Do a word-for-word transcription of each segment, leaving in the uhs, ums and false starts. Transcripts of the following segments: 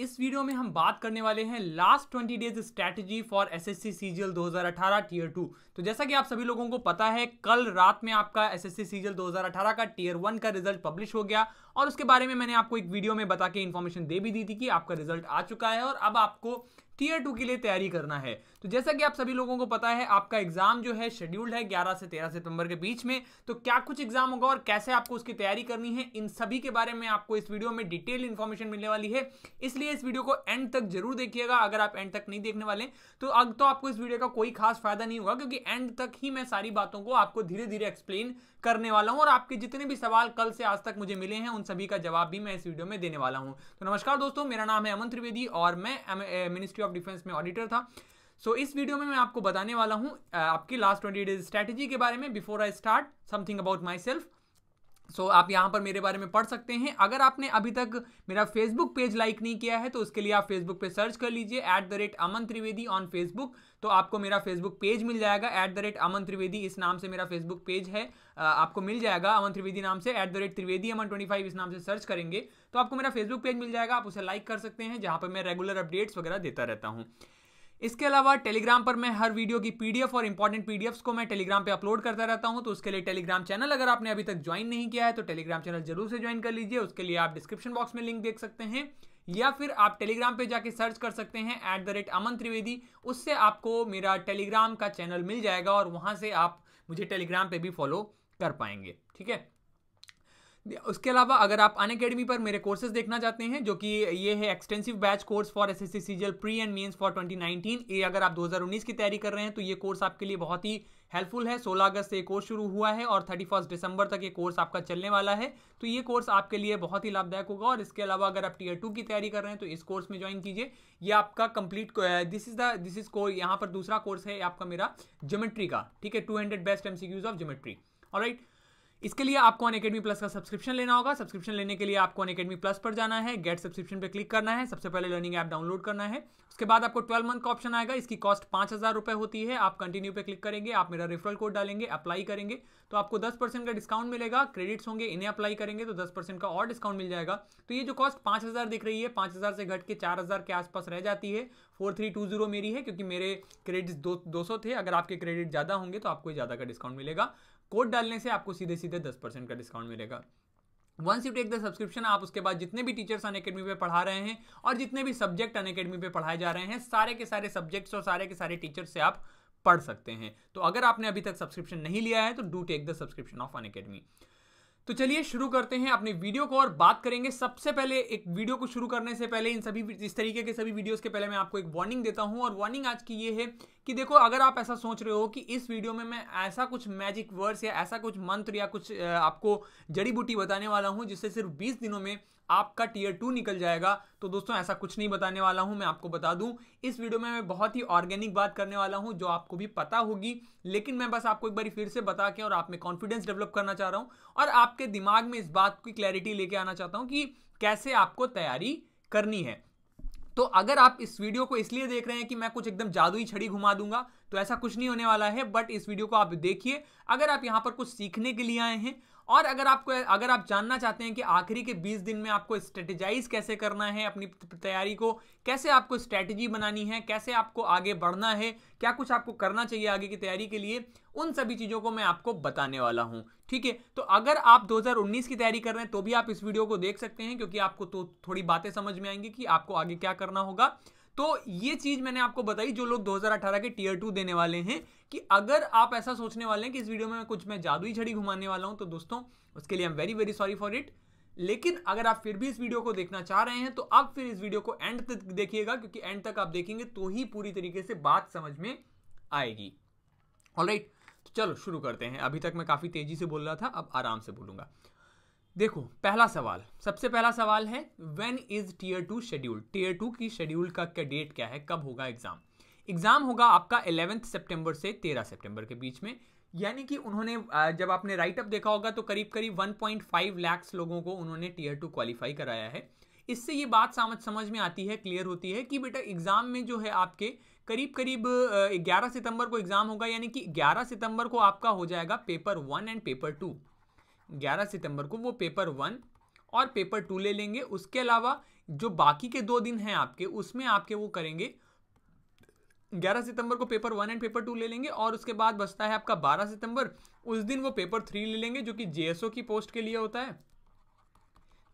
इस वीडियो में हम बात करने वाले हैं last twenty days strategy for SSC CGL दो हज़ार अठारह टीयर टू। तो जैसा कि आप सभी लोगों को पता है, कल रात में आपका एसएससी सीजीएल दो हज़ार अठारह का टीयर वन का रिजल्ट पब्लिश हो गया और उसके बारे में मैंने आपको एक वीडियो में बता के इन्फॉर्मेशन दे भी दी थी कि आपका रिजल्ट आ चुका है और अब आपको टीयर टू के लिए तैयारी करना है। तो जैसा कि आप सभी लोगों को पता है, आपका एग्जाम जो है शेड्यूल्ड है ग्यारह से तेरह सितंबर के बीच में। तो क्या कुछ एग्जाम होगा और कैसे आपको उसकी तैयारी करनी है, इन सभी के बारे में आपको इस वीडियो में डिटेल इन्फॉर्मेशन मिलने वाली है, इसलिए इस वीडियो को एंड तक जरूर देखिएगा। अगर आप एंड तक नहीं देखने वाले तो अब तो आपको इस वीडियो का कोई खास फायदा नहीं होगा, क्योंकि एंड तक ही मैं सारी बातों को आपको धीरे धीरे एक्सप्लेन करने वाला हूँ और आपके जितने भी सवाल कल से आज तक मुझे मिले हैं उन सभी का जवाब भी मैं इस वीडियो में देने वाला हूँ। तो नमस्कार दोस्तों, मेरा नाम है अमन त्रिवेदी और मैं मिनिस्ट्री ऑफ डिफेंस में ऑडिटर था। सो so, इस वीडियो में मैं आपको बताने वाला हूँ आपकी लास्ट ट्वेंटी डेज स्ट्रैटेजी के बारे में। Before I start something about my self, so so, आप यहाँ पर मेरे बारे में पढ़ सकते हैं। अगर आपने अभी तक मेरा फेसबुक पेज लाइक नहीं किया है तो उसके लिए आप फेसबुक पे सर्च कर लीजिए at the rate Aman Trivedi on Facebook, तो आपको मेरा फेसबुक पेज मिल जाएगा। At the rate Aman Trivedi इस नाम से मेरा फेसबुक पेज है, आपको मिल जाएगा अमन त्रिवेदी नाम से। At the rate Trivedi Aman twenty five इस नाम से सर्च करेंगे तो आपको मेरा फेसबुक पेज मिल जाएगा, आप उसे लाइक कर सकते हैं, जहाँ पर मैं रेगुलर अपडेट्स वगैरह देता रहता हूँ। इसके अलावा टेलीग्राम पर मैं हर वीडियो की पीडीएफ और इंपॉर्टेंट पीडीएफ्स को मैं टेलीग्राम पे अपलोड करता रहता हूं, तो उसके लिए टेलीग्राम चैनल अगर आपने अभी तक ज्वाइन नहीं किया है तो टेलीग्राम चैनल जरूर से ज्वाइन कर लीजिए। उसके लिए आप डिस्क्रिप्शन बॉक्स में लिंक देख सकते हैं या फिर आप टेलीग्राम पे जाके सर्च कर सकते हैं at the rate Aman Trivedi, उससे आपको मेरा टेलीग्राम का चैनल मिल जाएगा और वहाँ से आप मुझे टेलीग्राम पर भी फॉलो कर पाएंगे, ठीक है। उसके अलावा अगर आप अनअकैडमी पर मेरे कोर्सेज देखना चाहते हैं, जो कि ये है extensive batch course for SSC CGL pre and mains for twenty nineteen, ये अगर आप दो हज़ार उन्नीस की तैयारी कर रहे हैं तो ये कोर्स आपके लिए बहुत ही हेल्पफुल है। सोलह अगस्त से ये कोर्स शुरू हुआ है और इकतीस दिसंबर तक ये कोर्स आपका चलने वाला है, तो ये कोर्स आपके लिए बहुत ही लाभदायक होगा। और इसके अलावा अगर आप टीयर टू की तैयारी कर रहे हैं तो इस कोर्स में ज्वाइन कीजिए, ये आपका complete this is the this is course यहाँ पर दूसरा कोर्स है आपका मेरा ज्योमेट्री का, ठीक है, two hundred best MCQs of geometry. Alright, इसके लिए आपको अनअकैडमी प्लस का सब्सक्रिप्शन लेना होगा। सब्सक्रिप्शन लेने के लिए आपको अनअकैडमी प्लस पर जाना है, गेट सब्सक्रिप्शन पे क्लिक करना है, सबसे पहले लर्निंग ऐप डाउनलोड करना है। उसके बाद आपको ट्वेल्व मंथ का ऑप्शन आएगा, इसकी कॉस्ट पाँच हज़ार रुपये होती है। आप कंटिन्यू पे क्लिक करेंगे, आप मेरा रेफरल कोड डालेंगे, अप्लाई करेंगे तो आपको दस परसेंट का डिस्काउंट मिलेगा। क्रेडिट्स होंगे, इन्हें अप्लाई करेंगे तो दस परसेंट का और डिस्काउंट मिल जाएगा। तो ये जो कॉस्ट पाँच हज़ार दिख रही है, पाँच हज़ार से घट के चार हज़ार के आसपास रह जाती है। फोर थ्री टू जीरो मेरी है क्योंकि मेरे क्रेडिट्स दो दो सौ थे, अगर आपके क्रेडिट ज़्यादा होंगे तो आपको ज़्यादा का डिस्काउंट मिलेगा। कोड डालने से आपको सीधे सीधे दस परसेंट का डिस्काउंट मिलेगा। Once you take the subscription, आप उसके बाद जितने भी टीचर्स अनअकैडमी पे पढ़ा रहे हैं और जितने भी सब्जेक्ट अनअकैडमी पे पढ़ाए जा रहे हैं, सारे के सारे सब्जेक्ट्स और सारे के सारे टीचर्स से आप पढ़ सकते हैं। तो अगर आपने अभी तक सब्सक्रिप्शन नहीं लिया है तो do take the subscription of Unacademy. तो चलिए शुरू करते हैं अपने वीडियो को और बात करेंगे। सबसे पहले एक वीडियो को शुरू करने से पहले इन सभी इस तरीके के सभी वीडियोस के पहले मैं आपको एक वार्निंग देता हूं, और वार्निंग आज की ये है कि देखो, अगर आप ऐसा सोच रहे हो कि इस वीडियो में मैं ऐसा कुछ मैजिक वर्ड्स या ऐसा कुछ मंत्र या कुछ आपको जड़ी बूटी बताने वाला हूँ जिससे सिर्फ बीस दिनों में आपका टीयर टू निकल जाएगा, तो दोस्तों ऐसा कुछ नहीं बताने वाला हूं। मैं आपको बता दूं, इस वीडियो में मैं बहुत ही ऑर्गेनिक बात करने वाला हूं जो आपको भी पता होगी, लेकिन मैं बस आपको एक बार फिर से बता के और आप में कॉन्फिडेंस डेवलप करना चाह रहा हूं और आपके दिमाग में इस बात की क्लैरिटी लेके आना चाहता हूं कि कैसे आपको तैयारी करनी है। तो अगर आप इस वीडियो को इसलिए देख रहे हैं कि मैं कुछ एकदम जादुई छड़ी घुमा दूंगा तो ऐसा कुछ नहीं होने वाला है, बट इस वीडियो को आप देखिए अगर आप यहाँ पर कुछ सीखने के लिए आए हैं। और अगर आपको अगर आप जानना चाहते हैं कि आखिरी के बीस दिन में आपको स्ट्रेटेजाइज कैसे करना है, अपनी तैयारी को कैसे आपको स्ट्रेटेजी बनानी है, कैसे आपको आगे बढ़ना है, क्या कुछ आपको करना चाहिए आगे की तैयारी के लिए, उन सभी चीज़ों को मैं आपको बताने वाला हूं, ठीक है। तो अगर आप दो हज़ार उन्नीस की तैयारी कर रहे हैं तो भी आप इस वीडियो को देख सकते हैं, क्योंकि आपको तो थोड़ी बातें समझ में आएंगी कि आपको आगे क्या करना होगा। तो ये चीज़ मैंने आपको बताई जो लोग दो हज़ार अठारह के टीयर टू देने वाले हैं, कि अगर आप ऐसा सोचने वाले हैं कि इस वीडियो में कुछ मैं जादुई छड़ी घुमाने वाला हूं तो दोस्तों उसके लिए I am very very sorry for it. लेकिन अगर आप फिर भी इस वीडियो को देखना चाह रहे हैं तो आप फिर इस वीडियो को एंड तक देखिएगा, क्योंकि एंड तक आप देखेंगे तो ही पूरी तरीके से बात समझ में आएगी। ऑलराइट, तो चलो शुरू करते हैं। अभी तक मैं काफ़ी तेज़ी से बोल रहा था, अब आराम से बोलूँगा। देखो, पहला सवाल, सबसे पहला सवाल है when is tier two schedule, tier two की शेड्यूल का डेट क्या है, कब होगा एग्जाम। एग्जाम होगा आपका ग्यारह सितंबर से तेरह सितंबर के बीच में, यानी कि उन्होंने जब आपने राइटअप देखा होगा तो करीब करीब एक पॉइंट पाँच लाख लोगों को उन्होंने टीयर टू क्वालिफाई कराया है। इससे ये बात समझ समझ में आती है, क्लियर होती है कि बेटा एग्जाम में जो है आपके करीब करीब ग्यारह सितंबर को एग्जाम होगा, यानी कि ग्यारह सितंबर को आपका हो जाएगा paper one and paper two. ग्यारह सितंबर को वो पेपर वन और पेपर टू ले लेंगे। उसके अलावा जो बाकी के दो दिन हैं आपके, उसमें आपके वो करेंगे, ग्यारह सितंबर को paper one and paper two ले लेंगे, और उसके बाद बचता है आपका बारह सितंबर, उस दिन वो पेपर थ्री ले लेंगे जो कि जेएसओ की पोस्ट के लिए होता है,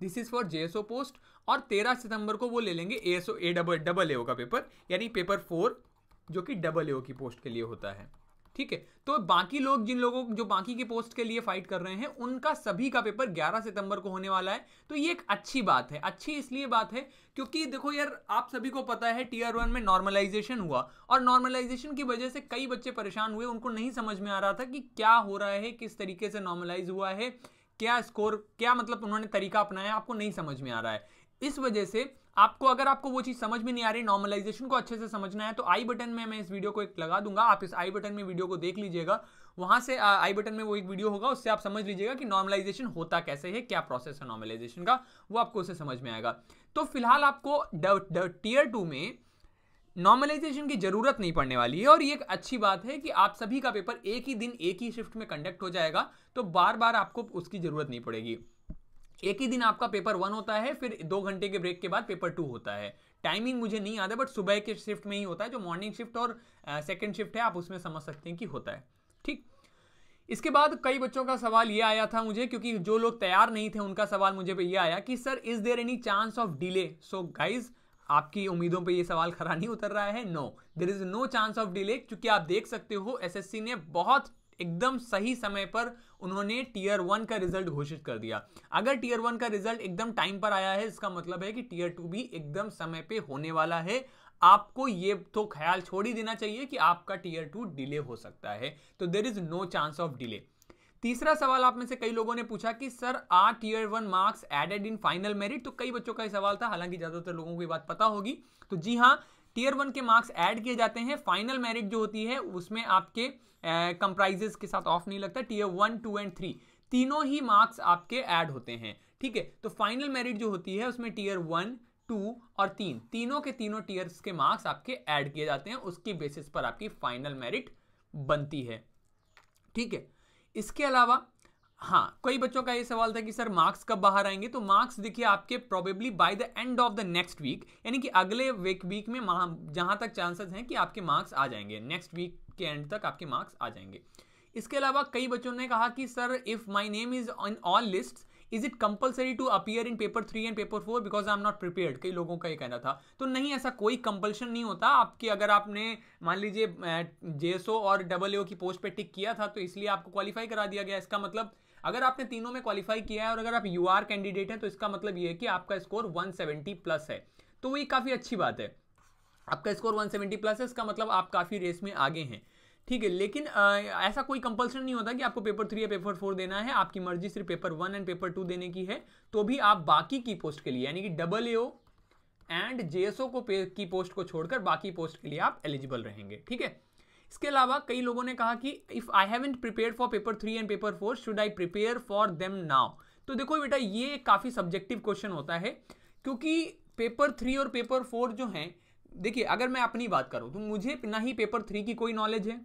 this is for JSO post, और तेरह सितंबर को वो ले लेंगे ASO A double double A का पेपर, यानी पेपर फोर जो कि डबल ए की पोस्ट के लिए होता है। ठीक है, तो बाकी लोग जिन लोगों जो बाकी के पोस्ट के लिए फाइट कर रहे हैं उनका सभी का पेपर ग्यारह सितंबर को होने वाला है। तो ये एक अच्छी बात है, अच्छी इसलिए बात है क्योंकि देखो यार, आप सभी को पता है टीयर वन में नॉर्मलाइजेशन हुआ, और नॉर्मलाइजेशन की वजह से कई बच्चे परेशान हुए, उनको नहीं समझ में आ रहा था कि क्या हो रहा है, किस तरीके से नॉर्मलाइज हुआ है, क्या स्कोर, क्या मतलब उन्होंने तरीका अपनाया, आपको नहीं समझ में आ रहा है। इस वजह से आपको, अगर आपको वो चीज़ समझ में नहीं आ रही, नॉर्मलाइजेशन को अच्छे से समझना है, तो आई बटन में मैं इस वीडियो को एक लगा दूंगा, आप इस आई बटन में वीडियो को देख लीजिएगा, वहाँ से आई बटन में वो एक वीडियो होगा, उससे आप समझ लीजिएगा कि नॉर्मलाइजेशन होता कैसे है, क्या प्रोसेस है नॉर्मलाइजेशन का, वो आपको उससे समझ में आएगा। तो फिलहाल आपको टीयर टू में नॉर्मलाइजेशन की ज़रूरत नहीं पड़ने वाली है, और ये एक अच्छी बात है कि आप सभी का पेपर एक ही दिन एक ही शिफ्ट में कंडक्ट हो जाएगा, तो बार बार आपको उसकी ज़रूरत नहीं पड़ेगी। एक ही दिन आपका पेपर वन होता है, फिर दो घंटे के ब्रेक के बाद पेपर टू होता है। टाइमिंग मुझे नहीं याद है, बट सुबह के शिफ्ट में ही होता है, जो मॉर्निंग शिफ्ट और सेकंड शिफ्ट है, आप उसमें समझ सकते हैं कि होता है। ठीक, इसके बाद कई बच्चों का सवाल ये आया था मुझे, क्योंकि जो लोग तैयार नहीं थे उनका सवाल मुझे पे ये आया कि sir is there any chance of delay. So guys, आपकी उम्मीदों पे ये सवाल खरा नहीं उतर रहा है, no, there is no chance of delay, क्योंकि आप देख सकते हो एसएससी ने बहुत एकदम सही समय पर उन्होंने टीयर वन का रिजल्ट घोषित कर दिया। अगर टीयर वन का रिजल्ट एकदम टाइम पर आया है, इसका मतलब है कि टीयर टू भी एकदम समय पे होने वाला है। आपको ये तो ख्याल छोड़ ही देना चाहिए कि आपका टीयर टू डिले हो सकता है, तो there is no chance of delay. तीसरा सवाल आप में से कई लोगों ने पूछा कि sir are tier one marks added in final merit, तो कई बच्चों का ये सवाल था, हालांकि ज्यादातर लोगों को ये बात पता होगी। तो जी हाँ, टीयर वन के मार्क्स ऐड किए जाते हैं, फाइनल मेरिट जो होती है उसमें आपके कंप्राइजेस uh, के साथ ऑफ नहीं लगता, tier one two and three तीनों ही मार्क्स आपके ऐड होते हैं। ठीक है, तो फाइनल मेरिट जो होती है उसमें टीयर वन टू और तीन तीनों के तीनों टीयर्स के मार्क्स आपके ऐड किए जाते हैं, उसकी बेसिस पर आपकी फाइनल मेरिट बनती है। ठीक है, इसके अलावा हाँ, कई बच्चों का ये सवाल था कि सर मार्क्स कब बाहर आएंगे, तो मार्क्स देखिए आपके probably by the end of the next week, यानी कि अगले वीक वीक में जहाँ तक चांसेस हैं कि आपके मार्क्स आ जाएंगे, नेक्स्ट वीक के एंड तक आपके मार्क्स आ जाएंगे। इसके अलावा कई बच्चों ने कहा कि sir if my name is on all lists is it compulsory to appear in paper three and paper four because I am not prepared, कई लोगों का ये कहना था। तो नहीं, ऐसा कोई कंपल्शन नहीं होता आपके, अगर आपने मान लीजिए जेएसओ और डबल ए की पोस्ट पे टिक किया था तो इसलिए आपको क्वालिफाई करा दिया गया। इसका मतलब अगर आपने तीनों में क्वालिफाई किया है और अगर आप यूआर कैंडिडेट हैं तो इसका मतलब ये है कि आपका स्कोर एक सौ सत्तर प्लस है, तो वही काफ़ी अच्छी बात है। आपका स्कोर एक सौ सत्तर प्लस है, इसका मतलब आप काफ़ी रेस में आगे हैं। ठीक है, लेकिन आ, ऐसा कोई कंपल्सन नहीं होता कि आपको पेपर थ्री या पेपर फोर देना है, आपकी मर्जी सिर्फ paper one and paper two देने की है, तो भी आप बाकी की पोस्ट के लिए यानी कि डबल एओ एंड जेएसओ को की पोस्ट को छोड़कर बाकी पोस्ट के लिए आप एलिजिबल रहेंगे। ठीक है, इसके अलावा कई लोगों ने कहा कि if I haven't prepare for paper three and paper four should I prepare for them now. तो देखो बेटा, ये काफ़ी सब्जेक्टिव क्वेश्चन होता है, क्योंकि पेपर थ्री और पेपर फोर जो हैं, देखिए अगर मैं अपनी बात करूँ तो मुझे ना ही पेपर थ्री की कोई नॉलेज है,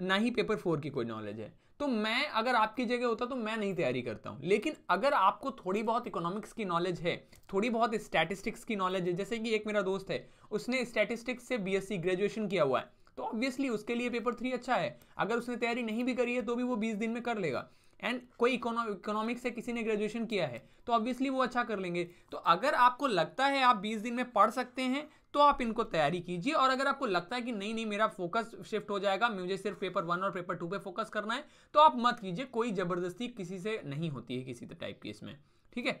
ना ही पेपर फोर की कोई नॉलेज है, तो मैं अगर आपकी जगह होता तो मैं नहीं तैयारी करता हूँ। लेकिन अगर आपको थोड़ी बहुत इकोनॉमिक्स की नॉलेज है, थोड़ी बहुत स्टैटिस्टिक्स की नॉलेज है, जैसे कि एक मेरा दोस्त है उसने स्टैटिस्टिक्स से बीएससी ग्रेजुएशन किया हुआ है, तो ऑब्वियसली उसके लिए पेपर थ्री अच्छा है। अगर उसने तैयारी नहीं भी करी है तो भी वो बीस दिन में कर लेगा। एंड कोई इकोनॉमिक्स से किसी ने ग्रेजुएशन किया है तो ऑब्वियसली वो अच्छा कर लेंगे। तो अगर आपको लगता है आप बीस दिन में पढ़ सकते हैं तो आप इनको तैयारी कीजिए, और अगर आपको लगता है कि नहीं नहीं मेरा फोकस शिफ्ट हो जाएगा, मुझे सिर्फ पेपर वन और पेपर टू पे फोकस करना है, तो आप मत कीजिए। कोई ज़बरदस्ती किसी से नहीं होती है किसी टाइप की इसमें। ठीक है,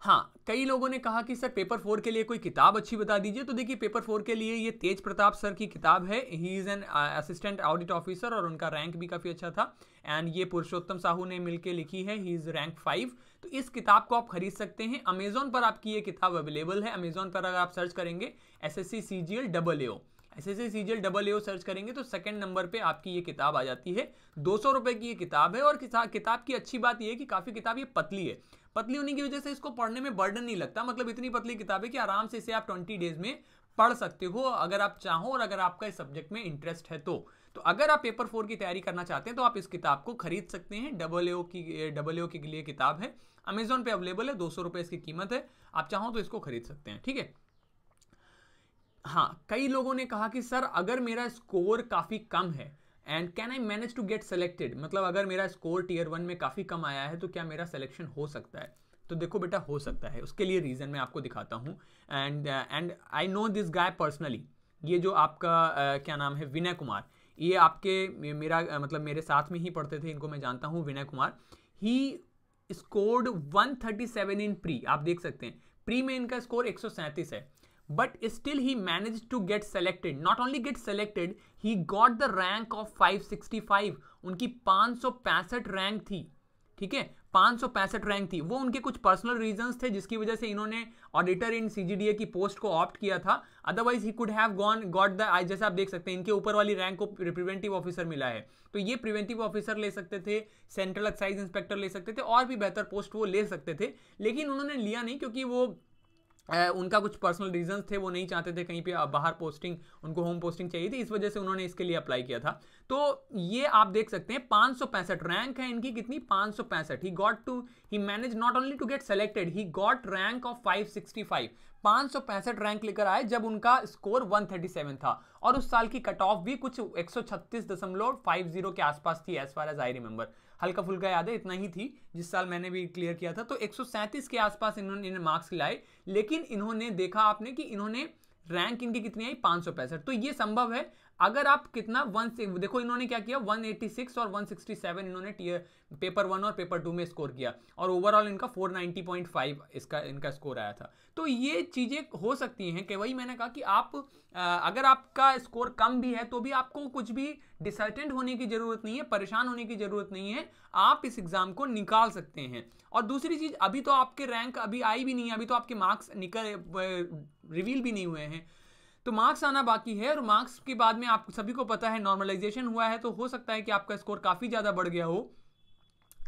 हाँ, कई लोगों ने कहा कि सर पेपर फोर के लिए कोई किताब अच्छी बता दीजिए। तो देखिए पेपर फोर के लिए ये तेज प्रताप सर की किताब है, he is an assistant audit officer और उनका रैंक भी काफ़ी अच्छा था, एंड ये पुरुषोत्तम साहू ने मिलके लिखी है, ही इज़ रैंक फाइव। तो इस किताब को आप खरीद सकते हैं, अमेज़ॉन पर आपकी ये किताब अवेलेबल है। अमेज़ॉन पर अगर आप सर्च करेंगे S S C C G L double AO S S C C G L double AO search करेंगे तो सेकंड नंबर पे आपकी ये किताब आ जाती है। दो सौ रुपये की ये किताब है, और किताब की अच्छी बात यह है कि काफ़ी किताब ये पतली है, पतली होने की वजह से इसको पढ़ने में बर्डन नहीं लगता। मतलब इतनी पतली किताब है कि आराम से इसे आप ट्वेंटी डेज में पढ़ सकते हो अगर आप चाहो और अगर आपका इस सब्जेक्ट में इंटरेस्ट है तो तो अगर आप पेपर फोर की तैयारी करना चाहते हैं तो आप इस किताब को खरीद सकते हैं। डबल ए ओ की डबल ए ओ के लिए किताब है, अमेजोन पे अवेलेबल है, दो सौ रुपये इसकी कीमत है, आप चाहो तो इसको खरीद सकते हैं। ठीक है, हाँ, कई लोगों ने कहा कि सर अगर मेरा स्कोर काफ़ी कम है and can I manage to get selected, मतलब अगर मेरा स्कोर टीयर वन में काफ़ी कम आया है तो क्या मेरा सिलेक्शन हो सकता है? तो देखो बेटा, हो सकता है। उसके लिए रीज़न मैं आपको दिखाता हूँ। And and I know this guy personally, ये जो आपका uh, क्या नाम है, विनय कुमार, ये आपके मेरा uh, मतलब मेरे साथ में ही पढ़ते थे, इनको मैं जानता हूँ। Vinay Kumar he scored one thirty seven in pre, आप देख सकते हैं प्री में इनका स्कोर एक सौ सैंतीस है, but still he manage to get selected. Not only get selected, he got the rank of five sixty five. उनकी पाँच सौ पैंसठ रैंक थी, ठीक है, पाँच सौ पैंसठ रैंक थी। वो उनके कुछ पर्सनल रीजंस थे जिसकी वजह से इन्होंने ऑडिटर इन सीजीडीए की पोस्ट को ऑप्ट किया था, otherwise he could have gone got the I. जैसे आप देख सकते हैं इनके ऊपर वाली रैंक को प्रिवेंटिव ऑफिसर मिला है, तो ये प्रिवेंटिव ऑफिसर ले सकते थे, सेंट्रल एक्साइज इंस्पेक्टर ले सकते थे, और भी बेहतर पोस्ट वो ले सकते थे, लेकिन उन्होंने लिया नहीं क्योंकि वो Uh, उनका कुछ पर्सनल रीजंस थे। वो नहीं चाहते थे कहीं पे बाहर पोस्टिंग, उनको होम पोस्टिंग चाहिए थी, इस वजह से उन्होंने इसके लिए अप्लाई किया था। तो ये आप देख सकते हैं पाँच सौ पैंसठ रैंक है इनकी, कितनी, पाँच सौ पैंसठ। He got to he manage not only to get selected, he got rank of five sixty five. पाँच सौ पैंसठ रैंक लेकर आए जब उनका स्कोर वन थर्टी सेवन था, और उस साल की कट ऑफ भी कुछ एक सौ छत्तीस दशमलव फाइव जीरो के आसपास थी, as far as I remember. हल्का फुल्का याद है, इतना ही थी, जिस साल मैंने भी क्लियर किया था। तो एक सौ सैंतीस के आसपास इन्होंने इन मार्क्स लाए, लेकिन इन्होंने देखा आपने कि इन्होंने रैंक इनकी कितनी आई, पाँच सौ पैंसठ। तो ये संभव है अगर आप कितना वन से देखो, इन्होंने क्या किया, वन एटी सिक्स और वन सिक्सटी सेवन इन्होंने टीयर पेपर वन और पेपर टू में स्कोर किया, और ओवरऑल इनका फोर नाइंटी पॉइंट फाइव इसका इनका स्कोर आया था। तो ये चीज़ें हो सकती हैं कि वही मैंने कहा कि आप आ, अगर आपका स्कोर कम भी है तो भी आपको कुछ भी डिसर्टेंट होने की ज़रूरत नहीं है, परेशान होने की ज़रूरत नहीं है, आप इस एग्ज़ाम को निकाल सकते हैं। और दूसरी चीज़, अभी तो आपके रैंक अभी आई भी नहीं है, अभी तो आपके मार्क्स निकल रिवील भी नहीं हुए हैं, तो मार्क्स आना बाकी है, और मार्क्स के बाद में आप सभी को पता है नॉर्मलाइजेशन हुआ है, तो हो सकता है कि आपका स्कोर काफ़ी ज़्यादा बढ़ गया हो।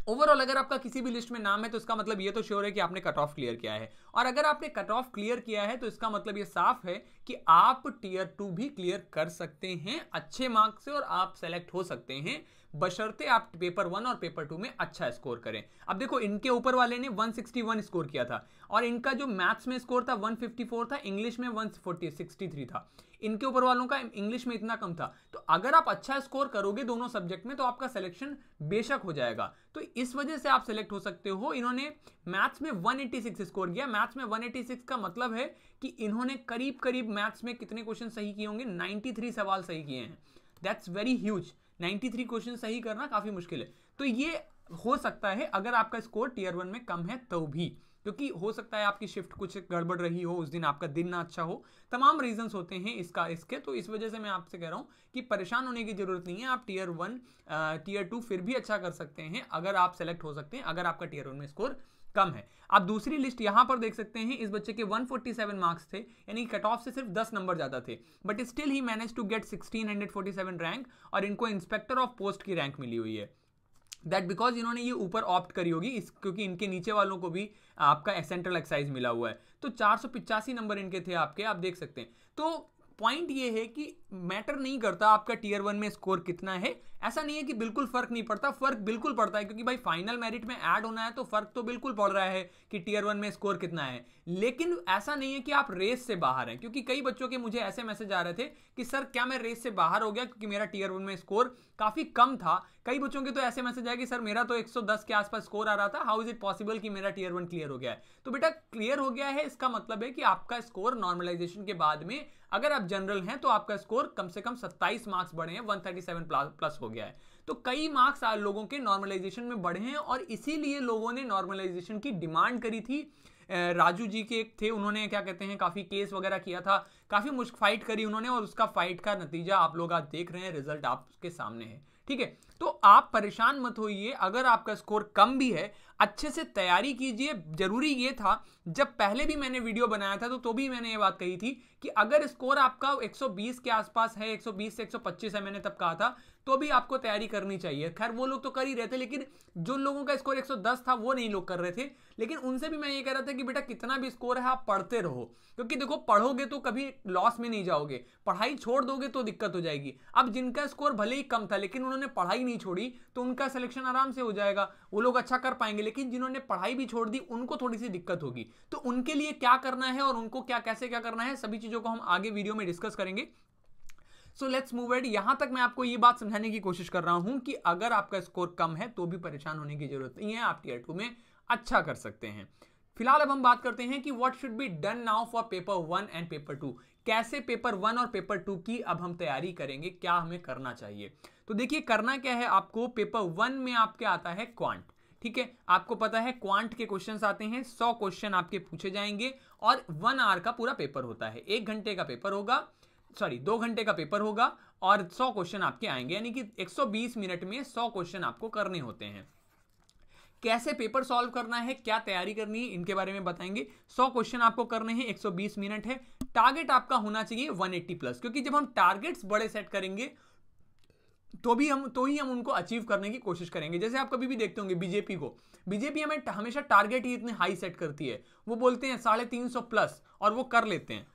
ओवरऑल अगर आपका किसी भी लिस्ट में नाम है तो इसका मतलब ये तो श्योर है कि आपने कट ऑफ क्लियर किया है, और अगर आपने कट ऑफ क्लियर किया है तो इसका मतलब ये साफ है कि आप टीयर टू भी क्लियर कर सकते हैं अच्छे मार्क्स से, और आप सेलेक्ट हो सकते हैं बशर्ते आप पेपर वन और पेपर टू में अच्छा स्कोर करें। अब देखो, इनके ऊपर वाले ने वन सिक्सटी वन स्कोर किया था, और इनका जो मैथ्स में स्कोर था वन फिफ्टी फोर था, इंग्लिश में वन सिक्सटी थ्री था, इनके ऊपर वालों का इंग्लिश में इतना कम था। तो अगर आप अच्छा स्कोर करोगे दोनों सब्जेक्ट में तो आपका सिलेक्शन बेशक हो जाएगा, तो इस वजह से आप सेलेक्ट हो सकते हो। इन्होंने मैथ्स में वन एटी सिक्स स्कोर किया, मैथ्स में वन एटी सिक्स का मतलब है कि इन्होंने करीब करीब मैथ्स में कितने क्वेश्चन सही किए होंगे, नाइंटी थ्री सवाल सही किए हैं। That's very huge, ninety three question सही करना काफ़ी मुश्किल है। तो ये हो सकता है अगर आपका स्कोर टीयर वन में कम है तो भी, क्योंकि हो सकता है आपकी शिफ्ट कुछ गड़बड़ रही हो, उस दिन आपका दिन ना अच्छा हो, तमाम रीजंस होते हैं इसका इसके। तो इस वजह से मैं आपसे कह रहा हूँ कि परेशान होने की ज़रूरत नहीं है, आप टीयर वन टीयर टू फिर भी अच्छा कर सकते हैं अगर आप सेलेक्ट हो सकते हैं, अगर आपका टीयर वन में स्कोर कम है। आप दूसरी लिस्ट यहाँ पर देख सकते हैं, इस बच्चे के वन फोर्टी सेवन मार्क्स थे, यानी कट ऑफ से सिर्फ दस नंबर ज़्यादा थे, but still he manage to get sixteen forty seven rank, और इनको इंस्पेक्टर ऑफ पोस्ट की रैंक मिली हुई है। दैट बिकॉज इन्होंने ये ऊपर ऑप्ट करी होगी, इस क्योंकि इनके नीचे वालों को भी आपका सेंट्रल एक्साइज मिला हुआ है। तो चार सौ पिचासी नंबर इनके थे आपके, आप देख सकते हैं। तो पॉइंट ये है कि मैटर नहीं करता आपका टीयर वन में स्कोर कितना है, ऐसा नहीं है कि बिल्कुल फ़र्क नहीं पड़ता, फ़र्क बिल्कुल पड़ता है, क्योंकि भाई फाइनल मेरिट में ऐड होना है तो फ़र्क तो बिल्कुल पड़ रहा है कि टीयर वन में स्कोर कितना है। लेकिन ऐसा नहीं है कि आप रेस से बाहर हैं, क्योंकि कई बच्चों के मुझे ऐसे मैसेज आ रहे थे कि सर क्या मैं रेस से बाहर हो गया क्योंकि मेरा टीयर वन में स्कोर काफ़ी कम था। कई बच्चों के तो ऐसे मैसेज आए कि सर मेरा तो एक सौ दस के आसपास स्कोर आ रहा था, हाउ इज़ इट पॉसिबल कि मेरा टीयर वन क्लियर हो गया है। तो बेटा क्लियर हो गया है, इसका मतलब है कि आपका स्कोर नॉर्मलाइजेशन के बाद में, अगर आप जनरल हैं तो आपका स्कोर कम से कम सत्ताईस मार्क्स बढ़े हैं, वन थर्टी सेवन प्लस हो गया है। तो कई मार्क्स आप लोगों के नॉर्मलाइजेशन में बढ़े हैं, और इसीलिए लोगों ने नॉर्मलाइजेशन की डिमांड करी थी। राजू जी के एक थे, उन्होंने क्या कहते हैं काफ़ी केस वगैरह किया था, काफ़ी मुश्किल फाइट करी उन्होंने, और उसका फाइट का नतीजा आप लोग आज देख रहे हैं, रिजल्ट आपके सामने है। ठीक है, तो आप परेशान मत होइए अगर आपका स्कोर कम भी है, अच्छे से तैयारी कीजिए। जरूरी ये था, जब पहले भी मैंने वीडियो बनाया था तो तो भी मैंने ये बात कही थी कि अगर स्कोर आपका एक सौ बीस के आसपास है, एक सौ बीस से एक सौ पच्चीस है मैंने तब कहा था, तो भी आपको तैयारी करनी चाहिए। खैर वो लोग तो कर ही रहे थे, लेकिन जो लोगों का स्कोर एक सौ दस था वो नहीं लोग कर रहे थे। लेकिन उनसे भी मैं ये कह रहा था कि बेटा कितना भी स्कोर है आप पढ़ते रहो, क्योंकि देखो पढ़ोगे तो कभी लॉस में नहीं जाओगे, पढ़ाई छोड़ दोगे तो दिक्कत हो जाएगी। अब जिनका स्कोर भले ही कम था लेकिन उन्होंने पढ़ाई नहीं छोड़ी तो उनका सिलेक्शन आराम से हो जाएगा, वो लोग अच्छा कर पाएंगे। लेकिन जिन्होंने पढ़ाई भी छोड़ दी उनको थोड़ी सी दिक्कत होगी। तो उनके लिए क्या करना है और उनको क्या कैसे क्या करना है, सभी चीजों को हम आगे वीडियो में डिस्कस करेंगे। So let's move ahead. यहाँ तक मैं आपको ये बात समझाने की कोशिश कर रहा हूँ कि अगर आपका स्कोर कम है तो भी परेशान होने की जरूरत नहीं है, आप टीयर टू में अच्छा कर सकते हैं। फिलहाल अब हम बात करते हैं कि what should be done now for paper one and paper two, कैसे पेपर वन और पेपर टू की अब हम तैयारी करेंगे, क्या हमें करना चाहिए। तो देखिए करना क्या है आपको, पेपर वन में आपके आता है क्वांट, ठीक है। आपको पता है क्वांट के क्वेश्चंस आते हैं, सौ क्वेश्चन आपके पूछे जाएंगे और वन आवर का पूरा पेपर होता है, एक घंटे का पेपर होगा, सॉरी दो घंटे का पेपर होगा और सौ क्वेश्चन आपके आएंगे, यानी कि एक सौ बीस मिनट में सौ क्वेश्चन आपको करने होते हैं। कैसे पेपर सॉल्व करना है, क्या तैयारी करनी है, इनके बारे में बताएंगे। सौ क्वेश्चन आपको करने हैं, एक सौ बीस मिनट है, टारगेट आपका होना चाहिए एक सौ अस्सी प्लस, क्योंकि जब हम टारगेट्स बड़े सेट करेंगे तो भी हम तो ही हम उनको अचीव करने की कोशिश करेंगे। जैसे आप कभी भी देखते होंगे बीजेपी को, बीजेपी हमें हमेशा टारगेट ही इतने हाई सेट करती है, वो बोलते हैं साढ़े तीन सौ प्लस और वो कर लेते हैं।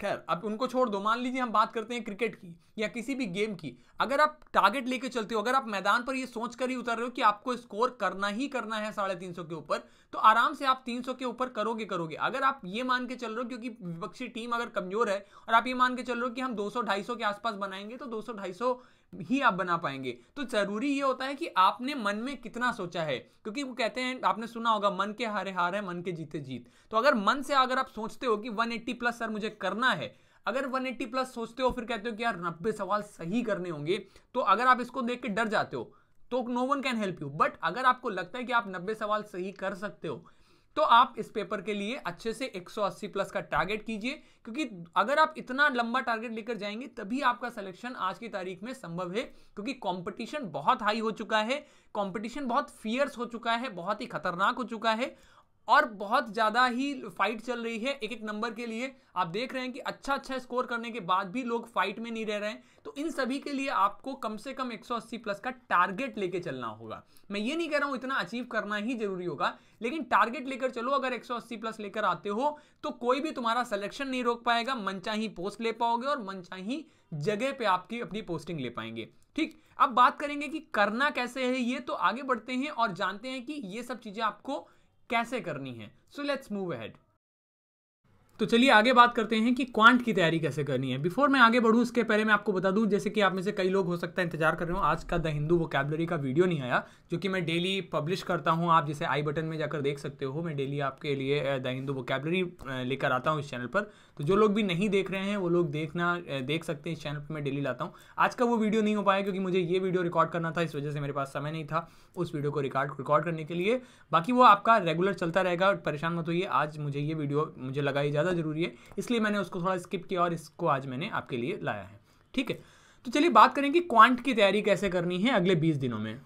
खैर अब उनको छोड़ दो, मान लीजिए हम बात करते हैं क्रिकेट की या किसी भी गेम की। अगर आप टारगेट लेके चलते हो, अगर आप मैदान पर ये सोच कर ही उतर रहे हो कि आपको स्कोर करना ही करना है साढ़े तीन सौ के ऊपर, तो आराम से आप तीन सौ के ऊपर करोगे करोगे अगर आप ये मान के चल रहे हो, क्योंकि विपक्षी टीम अगर कमजोर है और आप ये मान के चल रहे हो कि हम दो सौ ढाई सौ के आसपास बनाएंगे तो दो सौ ढाई सौ ही आप बना पाएंगे। तो जरूरी ये होता है कि आपने मन में कितना सोचा है, क्योंकि वो कहते हैं, आपने सुना होगा, मन के हारे हार है, मन के जीते जीत। तो अगर मन से अगर आप सोचते हो कि एक सौ अस्सी प्लस सर मुझे करना है, अगर एक सौ अस्सी प्लस सोचते हो फिर कहते हो कि यार नब्बे सवाल सही करने होंगे, तो अगर आप इसको देख के डर जाते हो तो no one can help you. But अगर आपको लगता है कि आप नब्बे सवाल सही कर सकते हो तो आप इस पेपर के लिए अच्छे से एक सौ अस्सी प्लस का टारगेट कीजिए, क्योंकि अगर आप इतना लंबा टारगेट लेकर जाएंगे तभी आपका सिलेक्शन आज की तारीख में संभव है, क्योंकि कंपटीशन बहुत हाई हो चुका है, कंपटीशन बहुत फियर्स हो चुका है, बहुत ही खतरनाक हो चुका है और बहुत ज़्यादा ही फाइट चल रही है एक एक नंबर के लिए। आप देख रहे हैं कि अच्छा अच्छा स्कोर करने के बाद भी लोग फाइट में नहीं रह रहे हैं। तो इन सभी के लिए आपको कम से कम एक सौ अस्सी प्लस का टारगेट लेके चलना होगा। मैं ये नहीं कह रहा हूँ इतना अचीव करना ही जरूरी होगा, लेकिन टारगेट लेकर चलो। अगर एक सौ अस्सी प्लस लेकर आते हो तो कोई भी तुम्हारा सिलेक्शन नहीं रोक पाएगा, मनचाही पोस्ट ले पाओगे और मनचाही जगह पे आपकी अपनी पोस्टिंग ले पाएंगे, ठीक। अब बात करेंगे कि करना कैसे है ये, तो आगे बढ़ते हैं और जानते हैं कि ये सब चीज़ें आपको कैसे करनी है। So let's move ahead. तो चलिए आगे बात करते हैं कि क्वांट की तैयारी कैसे करनी है। बिफोर मैं आगे बढ़ूँ उसके पहले मैं आपको बता दूं, जैसे कि आप में से कई लोग हो सकता है इंतजार कर रहे हो, आज का द हिंदू वोकैबुलरी का वीडियो नहीं आया जो कि मैं डेली पब्लिश करता हूं। आप जैसे आई बटन में जाकर देख सकते हो, मैं डेली आपके लिए द हिंदू वोकैबुलरी लेकर आता हूँ इस चैनल पर। तो जो लोग भी नहीं देख रहे हैं वो लोग देखना देख सकते हैं, इस चैनल पर मैं डेली लाता हूँ। आज का वो वीडियो नहीं हो पाया क्योंकि मुझे ये वीडियो रिकॉर्ड करना था, इस वजह से मेरे पास समय नहीं था उस वीडियो को रिकॉर्ड रिकॉर्ड करने के लिए। बाकी वो आपका रेगुलर चलता रहेगा, परेशान मत होइए। आज मुझे ये वीडियो मुझे लगा ज़्यादा जरूरी है, इसलिए मैंने उसको थोड़ा स्किप किया और इसको आज मैंने आपके लिए लाया है, ठीक है। तो चलिए बात करें कि क्वांट की तैयारी कैसे करनी है अगले बीस दिनों में।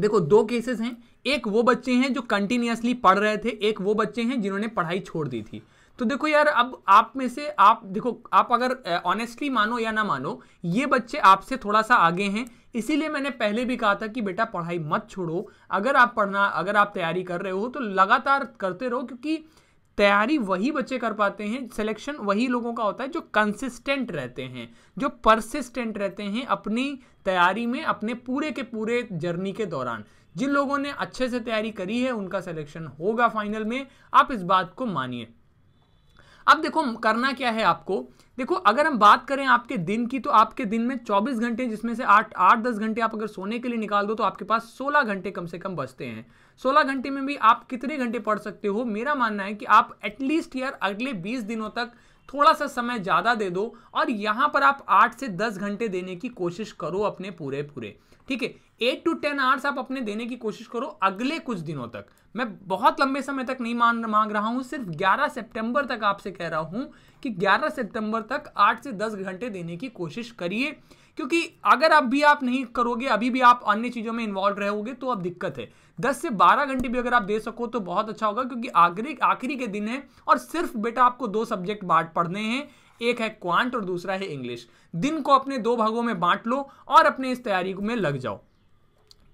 देखो दो केसेस हैं, एक वो बच्चे हैं जो कंटिन्यूअसली पढ़ रहे थे, एक वो बच्चे हैं जिन्होंने पढ़ाई छोड़ दी थी। तो देखो यार, अब आप में से आप देखो, आप अगर ऑनेस्टली मानो या ना मानो, ये बच्चे आपसे थोड़ा सा आगे हैं। इसीलिए मैंने पहले भी कहा था कि बेटा पढ़ाई मत छोड़ो, अगर आप पढ़ना अगर आप तैयारी कर रहे हो तो लगातार करते रहो, क्योंकि तैयारी वही बच्चे कर पाते हैं, सिलेक्शन वही लोगों का होता है जो कंसिस्टेंट रहते हैं, जो परसिस्टेंट रहते हैं अपनी तैयारी में, अपने पूरे के पूरे जर्नी के दौरान। जिन लोगों ने अच्छे से तैयारी करी है उनका सिलेक्शन होगा फाइनल में, आप इस बात को मानिए। अब देखो करना क्या है आपको। देखो अगर हम बात करें आपके दिन की, तो आपके दिन में चौबीस घंटे, जिसमें से आठ आठ दस घंटे आप अगर सोने के लिए निकाल दो तो आपके पास सोलह घंटे कम से कम बचते हैं। सोलह घंटे में भी आप कितने घंटे पढ़ सकते हो, मेरा मानना है कि आप एटलीस्ट यार अगले बीस दिनों तक थोड़ा सा समय ज़्यादा दे दो और यहाँ पर आप आठ से दस घंटे देने की कोशिश करो अपने पूरे पूरे, ठीक है। एट टू टेन आवर्स आप अपने देने की कोशिश करो अगले कुछ दिनों तक। मैं बहुत लंबे समय तक नहीं मान मांग रहा हूँ, सिर्फ ग्यारह सितंबर तक आपसे कह रहा हूँ कि ग्यारह सितंबर तक आठ से दस घंटे देने की कोशिश करिए। क्योंकि अगर अब भी आप नहीं करोगे, अभी भी आप अन्य चीज़ों में इन्वॉल्व रहोगे तो अब दिक्कत है। दस से बारह घंटे भी अगर आप दे सको तो बहुत अच्छा होगा, क्योंकि आखिरी आखिरी के दिन है और सिर्फ बेटा आपको दो सब्जेक्ट बांट पढ़ने हैं, एक है क्वांट और दूसरा है इंग्लिश। दिन को अपने दो भागों में बांट लो और अपने इस तैयारी में लग जाओ,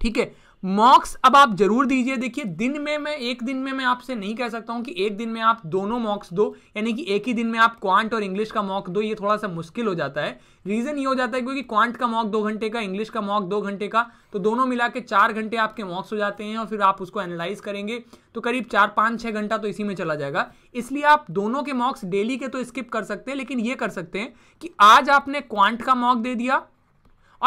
ठीक है। मॉक्स अब आप जरूर दीजिए। देखिए दिन में मैं एक दिन में मैं आपसे नहीं कह सकता हूं कि एक दिन में आप दोनों मॉक्स दो, यानी कि एक ही दिन में आप क्वांट और इंग्लिश का मॉक दो, ये थोड़ा सा मुश्किल हो जाता है। रीज़न ये हो जाता है क्योंकि क्वांट का मॉक दो घंटे का, इंग्लिश का मॉक दो घंटे का, तो दोनों मिला के चार घंटे आपके मॉक्स हो जाते हैं और फिर आप उसको एनालाइज करेंगे तो करीब चार पाँच छः घंटा तो इसी में चला जाएगा। इसलिए आप दोनों के मॉक्स डेली के तो स्किप कर सकते हैं, लेकिन ये कर सकते हैं कि आज आपने क्वांट का मॉक दे दिया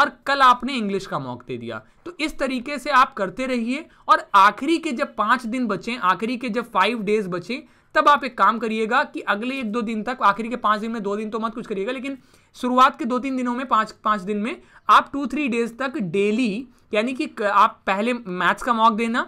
और कल आपने इंग्लिश का मॉक दे दिया, तो इस तरीके से आप करते रहिए। और आखिरी के जब पाँच दिन बचें, आखिरी के जब फाइव डेज बचें, तब आप एक काम करिएगा कि अगले एक दो दिन तक, आखिरी के पाँच दिन में दो दिन तो मत कुछ करिएगा, लेकिन शुरुआत के दो तीन दिनों में, पाँच पाँच दिन में आप टू थ्री डेज तक डेली, यानी कि आप पहले मैथ्स का मॉक देना,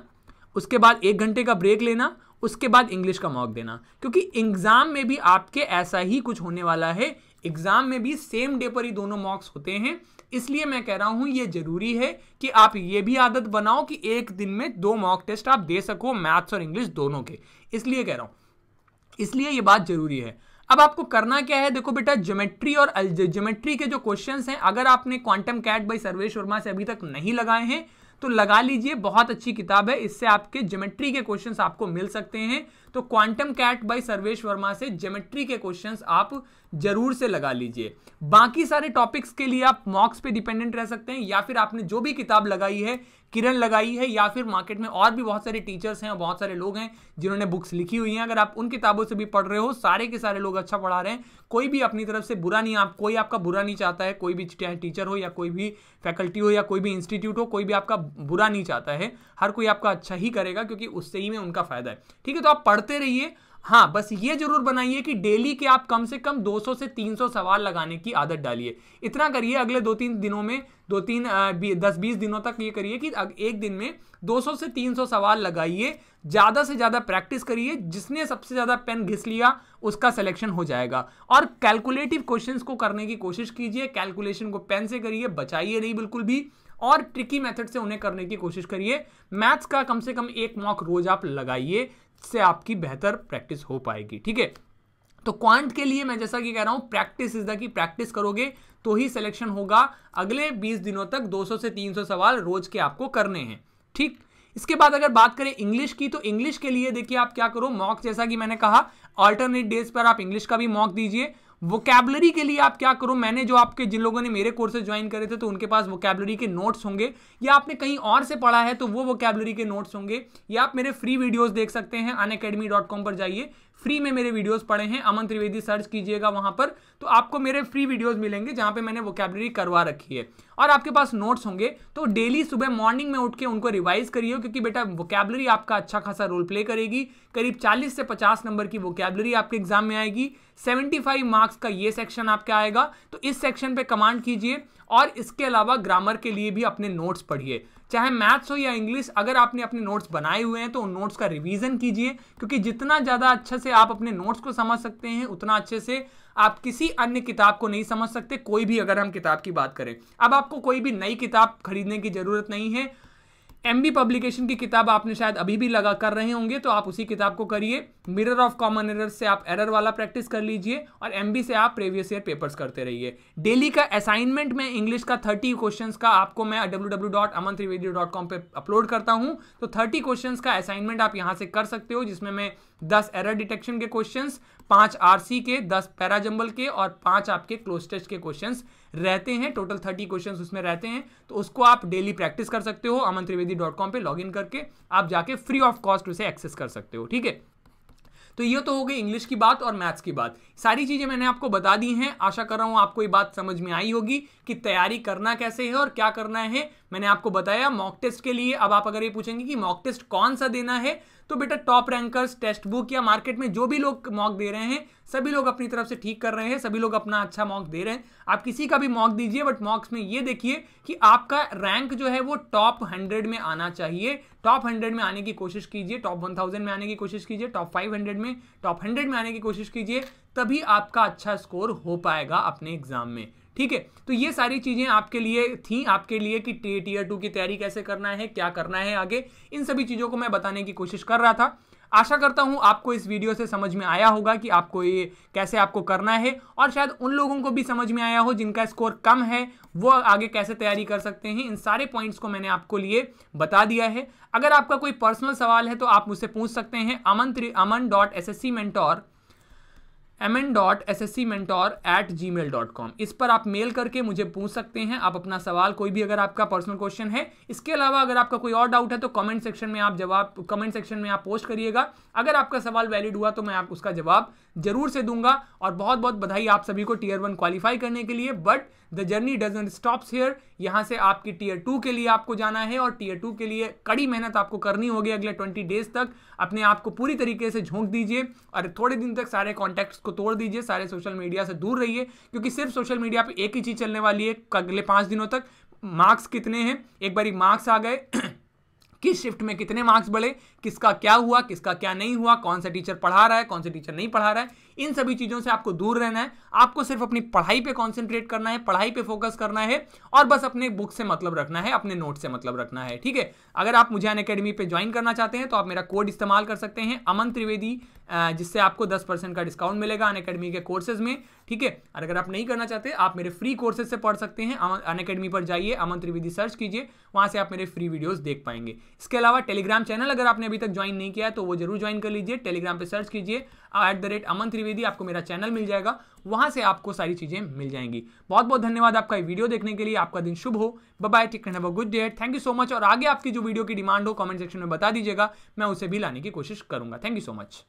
उसके बाद एक घंटे का ब्रेक लेना, उसके बाद इंग्लिश का मॉक देना, क्योंकि एग्ज़ाम में भी आपके ऐसा ही कुछ होने वाला है। एग्ज़ाम में भी सेम डे पर ही दोनों मॉक्स होते हैं, इसलिए मैं कह रहा हूं ये ज़रूरी है कि आप ये भी आदत बनाओ कि एक दिन में दो मॉक टेस्ट आप दे सको, मैथ्स और इंग्लिश दोनों के, इसलिए कह रहा हूँ, इसलिए ये बात ज़रूरी है। अब आपको करना क्या है, देखो बेटा, ज्योमेट्री और ज्योमेट्री के जो क्वेश्चंस हैं, अगर आपने quantum CAT by Sarvesh Verma से अभी तक नहीं लगाए हैं तो लगा लीजिए, बहुत अच्छी किताब है, इससे आपके ज्योमेट्री के क्वेश्चंस आपको मिल सकते हैं। तो quantum CAT by Sarvesh Verma से ज्योमेट्री के क्वेश्चंस आप जरूर से लगा लीजिए। बाकी सारे टॉपिक्स के लिए आप मॉक्स पे डिपेंडेंट रह सकते हैं, या फिर आपने जो भी किताब लगाई है, किरण लगाई है, या फिर मार्केट में और भी बहुत सारे टीचर्स हैं और बहुत सारे लोग हैं जिन्होंने बुक्स लिखी हुई हैं, अगर आप उन किताबों से भी पढ़ रहे हो, सारे के सारे लोग अच्छा पढ़ा रहे हैं, कोई भी अपनी तरफ से बुरा नहीं, आप कोई आपका बुरा नहीं चाहता है, कोई भी टीचर हो या कोई भी फैकल्टी हो या कोई भी इंस्टीट्यूट हो, कोई भी आपका बुरा नहीं चाहता है, हर कोई आपका अच्छा ही करेगा, क्योंकि उससे ही में उनका फायदा है, ठीक है। तो आप पढ़ते रहिए, हाँ बस ये जरूर बनाइए कि डेली के आप कम से कम दो सौ से तीन सौ सवाल लगाने की आदत डालिए। इतना करिए अगले दो तीन दिनों में, दो तीन दस बीस दिनों तक ये करिए कि एक दिन में दो सौ से तीन सौ सवाल लगाइए, ज़्यादा से ज़्यादा प्रैक्टिस करिए, जिसने सबसे ज़्यादा पेन घिस लिया उसका सिलेक्शन हो जाएगा। और कैलकुलेटिव क्वेश्चंस को करने की कोशिश कीजिए, कैलकुलेशन को पेन से करिए, बचाइए नहीं बिल्कुल भी, और ट्रिकी मेथड से उन्हें करने की कोशिश करिए। मैथ्स का कम से कम एक मॉक रोज आप लगाइए, से आपकी बेहतर प्रैक्टिस हो पाएगी, ठीक है। तो क्वांट के लिए मैं जैसा कि कह रहा हूँ, practice is the key, practice करोगे तो ही सिलेक्शन होगा। अगले बीस दिनों तक दो सौ से तीन सौ सवाल रोज के आपको करने हैं, ठीक। इसके बाद अगर बात करें इंग्लिश की, तो इंग्लिश के लिए देखिए आप क्या करो, मॉक जैसा कि मैंने कहा अल्टरनेट डेज पर आप इंग्लिश का भी मॉक दीजिए। वोकैबलरी के लिए आप क्या करो, मैंने जो आपके जिन लोगों ने मेरे कोर्सेज ज्वाइन करे थे तो उनके पास वोकैबलरी के नोट्स होंगे, या आपने कहीं और से पढ़ा है तो वो वोकैबलरी के नोट्स होंगे, या आप मेरे फ्री वीडियोस देख सकते हैं, अनअकैडमी डॉट कॉम पर जाइए, फ्री में मेरे वीडियोस पड़े हैं, अमन त्रिवेदी सर्च कीजिएगा वहाँ पर, तो आपको मेरे फ्री वीडियोस मिलेंगे जहाँ पे मैंने वोकैबलरी करवा रखी है, और आपके पास नोट्स होंगे। तो डेली सुबह मॉर्निंग में उठ के उनको रिवाइज करिए, क्योंकि बेटा वोकैबलरी आपका अच्छा खासा रोल प्ले करेगी। करीब चालीस से पचास नंबर की वोकैबलरी आपके एग्जाम में आएगी, पचहत्तर मार्क्स का ये सेक्शन आपका आएगा, तो इस सेक्शन पर कमांड कीजिए। और इसके अलावा ग्रामर के लिए भी अपने नोट्स पढ़िए, चाहे मैथ्स हो या इंग्लिश, अगर आपने अपने नोट्स बनाए हुए हैं तो उन नोट्स का रिवीजन कीजिए, क्योंकि जितना ज़्यादा अच्छे से आप अपने नोट्स को समझ सकते हैं उतना अच्छे से आप किसी अन्य किताब को नहीं समझ सकते, कोई भी, अगर हम किताब की बात करें। अब आपको कोई भी नई किताब खरीदने की ज़रूरत नहीं है, एम बी पब्लिकेशन की किताब आपने शायद अभी भी लगा कर रहे होंगे, तो आप उसी किताब को करिए। मिरर ऑफ कॉमन एरर्स से आप एरर वाला प्रैक्टिस कर लीजिए, और एम बी से आप प्रीवियस ईयर पेपर्स करते रहिए। डेली का असाइनमेंट में इंग्लिश का तीस क्वेश्चंस का आपको मैं W W dot Aman Trivedi dot com पर अपलोड करता हूं, तो तीस क्वेश्चंस का असाइनमेंट आप यहाँ से कर सकते हो, जिसमें मैं दस एरर डिटेक्शन के क्वेश्चंस, पाँच आरसी के, दस पैराजम्बल के और पाँच आपके क्लोज टेस्ट के क्वेश्चंस रहते हैं, टोटल तीस क्वेश्चंस उसमें रहते हैं। तो उसको आप डेली प्रैक्टिस कर सकते हो, अमन त्रिवेदी डॉट कॉम पर लॉग इन करके आप जाके फ्री ऑफ कॉस्ट उसे एक्सेस कर सकते हो, ठीक है। तो ये तो हो गई इंग्लिश की बात और मैथ्स की बात, सारी चीज़ें मैंने आपको बता दी हैं। आशा कर रहा हूँ आपको ये बात समझ में आई होगी कि तैयारी करना कैसे है और क्या करना है, मैंने आपको बताया। मॉक टेस्ट के लिए अब आप अगर ये पूछेंगे कि मॉक टेस्ट कौन सा देना है, तो बेटा टॉप रैंकर्स, टेक्स्ट बुक या मार्केट में जो भी लोग मॉक दे रहे हैं, सभी लोग अपनी तरफ से ठीक कर रहे हैं, सभी लोग अपना अच्छा मॉक दे रहे हैं, आप किसी का भी मॉक दीजिए, बट मॉक्स में ये देखिए कि आपका रैंक जो है वो टॉप हंड्रेड में आना चाहिए। टॉप हंड्रेड में आने की कोशिश कीजिए, टॉप वन थाउजेंड में आने की कोशिश कीजिए, टॉप फाइव हंड्रेड में, टॉप हंड्रेड में आने की कोशिश कीजिए, तभी आपका अच्छा स्कोर हो पाएगा अपने एग्जाम में, ठीक है। तो ये सारी चीज़ें आपके लिए थी, आपके लिए कि टीयर टू की तैयारी कैसे करना है, क्या करना है आगे, इन सभी चीज़ों को मैं बताने की कोशिश कर रहा था। आशा करता हूं आपको इस वीडियो से समझ में आया होगा कि आपको ये कैसे आपको करना है, और शायद उन लोगों को भी समझ में आया हो जिनका स्कोर कम है, वो आगे कैसे तैयारी कर सकते हैं। इन सारे पॉइंट्स को मैंने आपको लिए बता दिया है। अगर आपका कोई पर्सनल सवाल है तो आप मुझसे पूछ सकते हैं अमन त्रि Aman dot S S C mentor Aman dot S S C mentor at Gmail dot com, इस पर आप मेल करके मुझे पूछ सकते हैं। आप अपना सवाल कोई भी, अगर आपका पर्सनल क्वेश्चन है, इसके अलावा अगर आपका कोई और डाउट है तो कमेंट सेक्शन में आप जवाब कमेंट सेक्शन में आप पोस्ट करिएगा। अगर आपका सवाल वैलिड हुआ तो मैं आप उसका जवाब जरूर से दूंगा। और बहुत बहुत बधाई आप सभी को टीयर वन क्वालिफाई करने के लिए, but the journey doesn't stops here. यहाँ से आपकी टीयर टू के लिए आपको जाना है, और टीयर टू के लिए कड़ी मेहनत आपको करनी होगी। अगले ट्वेंटी डेज तक अपने आप को पूरी तरीके से झोंक दीजिए, और थोड़े दिन तक सारे कॉन्टैक्ट्स को तोड़ दीजिए, सारे सोशल मीडिया से दूर रहिए, क्योंकि सिर्फ सोशल मीडिया पे एक ही चीज़ चलने वाली है अगले पाँच दिनों तक, मार्क्स कितने हैं। एक बारी मार्क्स आ गए किस शिफ्ट में कितने मार्क्स बढ़े, किसका क्या हुआ, किसका क्या नहीं हुआ, कौन सा टीचर पढ़ा रहा है, कौन सा टीचर नहीं पढ़ा रहा है, इन सभी चीज़ों से आपको दूर रहना है। आपको सिर्फ अपनी पढ़ाई पे कंसंट्रेट करना है, पढ़ाई पे फोकस करना है, और बस अपने बुक से मतलब रखना है, अपने नोट से मतलब रखना है। ठीक है, अगर आप मुझे अनअकैडमी पे ज्वाइन करना चाहते हैं तो आप मेरा कोड इस्तेमाल कर सकते हैं अमन त्रिवेदी, जिससे आपको दस परसेंट का डिस्काउंट मिलेगा अनअकैडमी के कोर्सेज में। ठीक है, और अगर आप नहीं करना चाहते आप मेरे फ्री कोर्सेज से पढ़ सकते हैं। अनअकैडमी पर जाइए, अमन त्रिवेदी सर्च कीजिए, वहाँ से आप मेरे फ्री वीडियोज़ देख पाएंगे। इसके अलावा टेलीग्राम चैनल अगर आपने अभी तक ज्वाइन नहीं किया है तो वो जरूर ज्वाइन कर लीजिए। टेलीग्राम पे सर्च कीजिए at the rate Aman Trivedi, आपको मेरा चैनल मिल जाएगा, वहां से आपको सारी चीजें मिल जाएंगी। बहुत बहुत धन्यवाद आपका वीडियो देखने के लिए। आपका दिन शुभ हो, bye bye, take care, have a good day, thank you so much. और आगे आपकी जो वीडियो की डिमांड हो कमेंट सेक्शन में बता दीजिएगा, मैं उसे भी लाने की कोशिश करूंगा। Thank you so much.